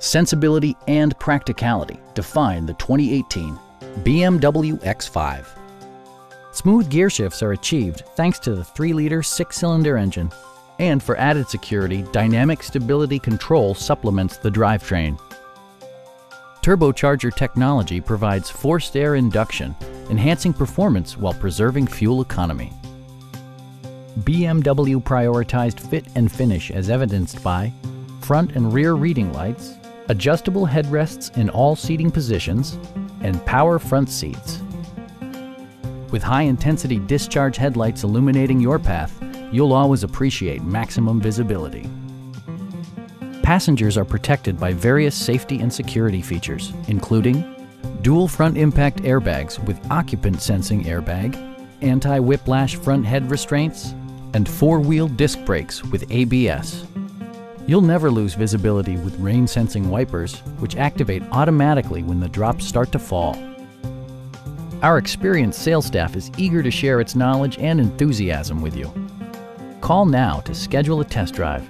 sensibility, and practicality define the 2018 BMW X5. Smooth gear shifts are achieved thanks to the 3-liter 6-cylinder engine, and for added security, dynamic stability control supplements the drivetrain. Turbocharger technology provides forced air induction, enhancing performance while preserving fuel economy. BMW prioritized fit and finish as evidenced by front and rear reading lights, adjustable headrests in all seating positions, and power front seats. With high-intensity discharge headlights illuminating your path, you'll always appreciate maximum visibility. Passengers are protected by various safety and security features, including dual front impact airbags with occupant sensing airbag, anti-whiplash front head restraints, and four-wheel disc brakes with ABS. You'll never lose visibility with rain-sensing wipers, which activate automatically when the drops start to fall. Our experienced sales staff is eager to share its knowledge and enthusiasm with you. Call now to schedule a test drive.